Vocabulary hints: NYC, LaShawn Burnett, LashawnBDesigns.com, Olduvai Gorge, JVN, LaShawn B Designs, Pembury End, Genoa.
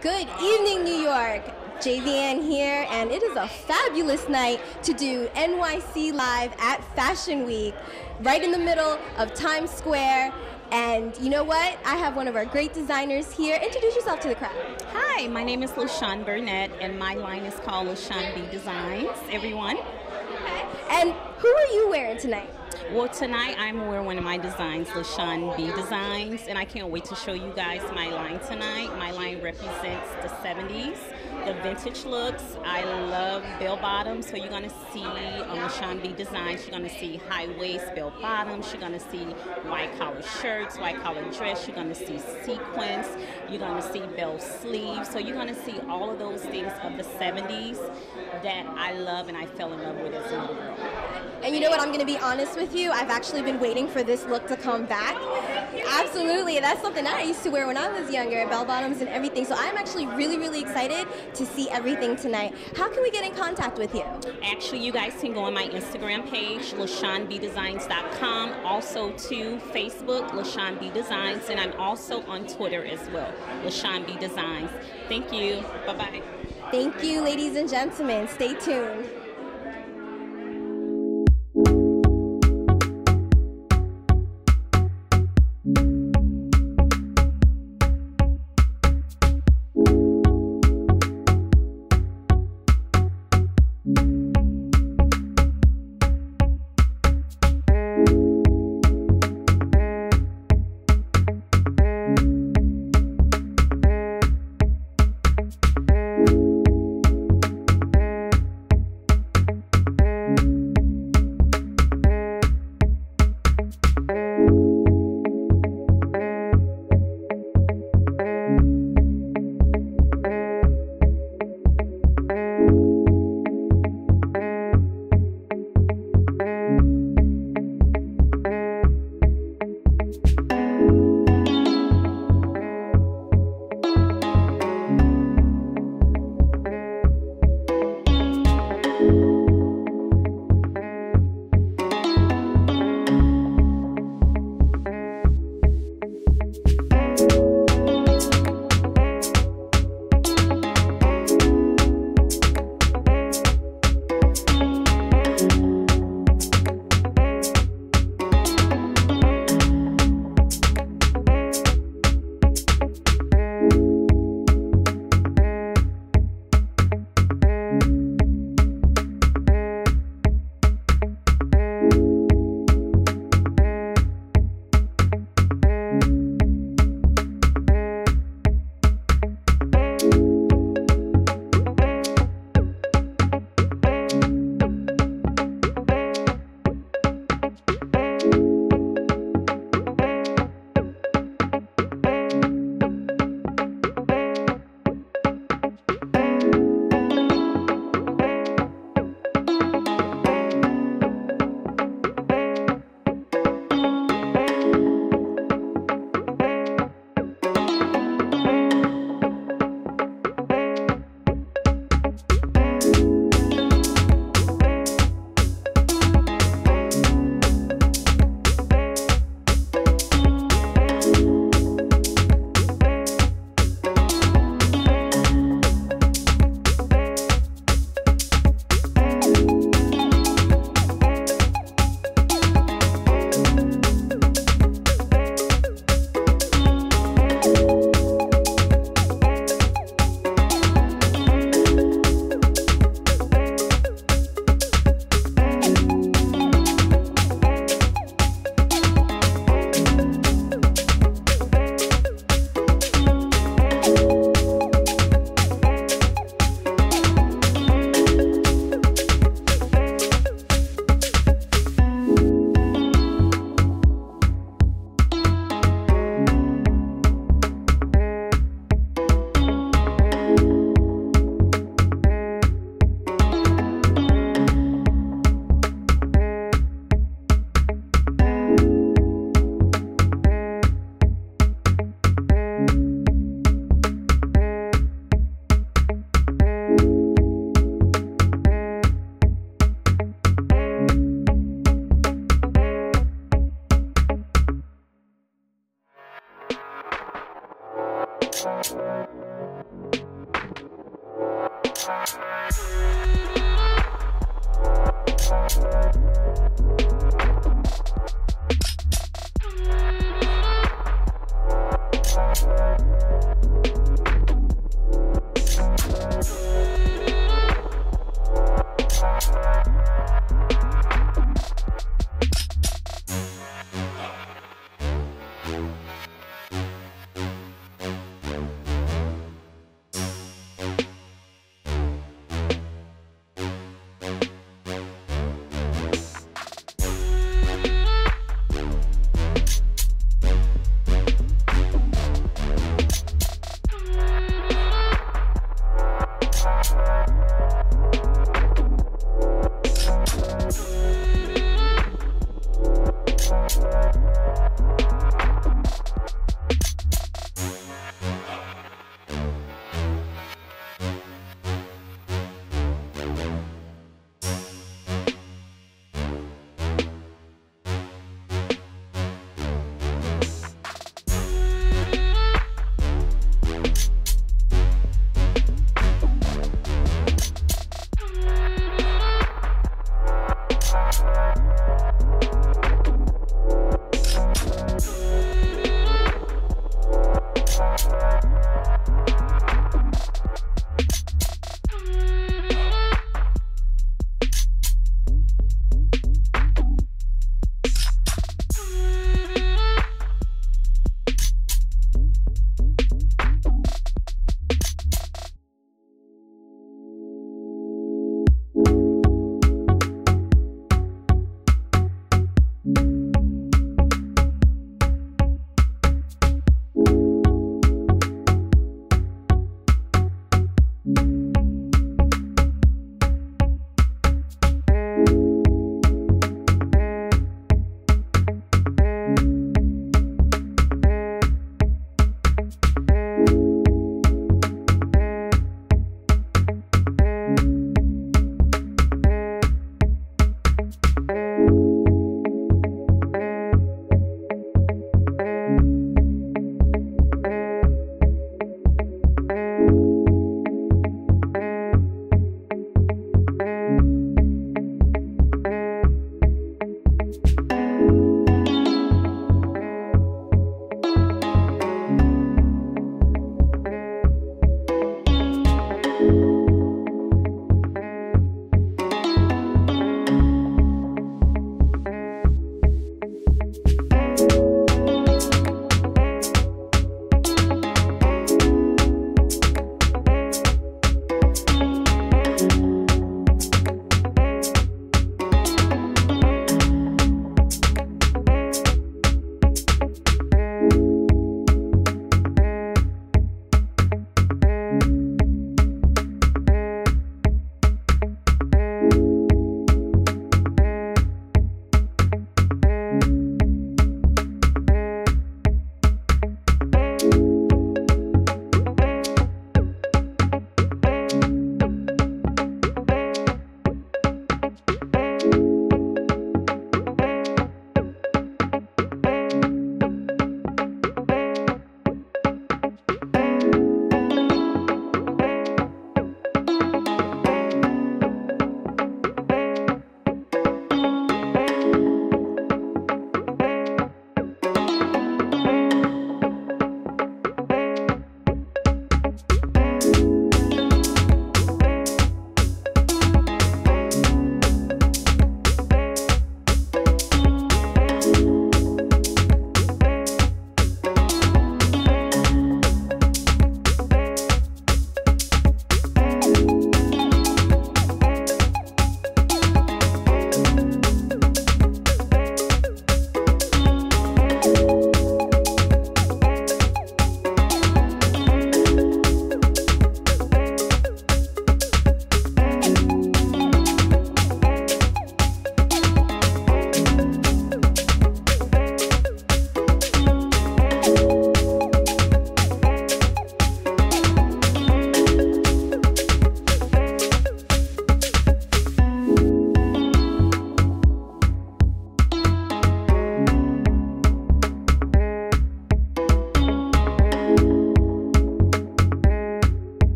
Good evening, New York. JVN here, and it is a fabulous night to do NYC Live at Fashion Week, right in the middle of Times Square. And you know what? I have one of our great designers here. Introduce yourself to the crowd. Hi, my name is LaShawn Burnett, and my line is called LaShawn B Designs, everyone. Okay. And who are you wearing tonight? Well, tonight I'm wearing one of my designs, LaShawn B Designs, and I can't wait to show you guys my line tonight. My line represents the 70s, the vintage looks. I love bell-bottoms, so you're going to see on LaShawn B Designs, you're going to see high-waist bell-bottoms, you're going to see white-collar shirts, white-collar dress, you're going to see sequins, you're going to see bell sleeves, so you're going to see all of those things of the 70s that I love and I fell in love with as a young girl. And you know what, I'm going to be honest with you, I've actually been waiting for this look to come back. Absolutely, that's something I used to wear when I was younger, bell-bottoms and everything. So I'm actually really, really excited to see everything tonight. How can we get in contact with you? Actually, you guys can go on my Instagram page, LashawnBDesigns.com, also to Facebook, LaShawn B Designs, and I'm also on Twitter as well, LaShawn B Designs. Thank you. Bye-bye. Thank you, ladies and gentlemen. Stay tuned.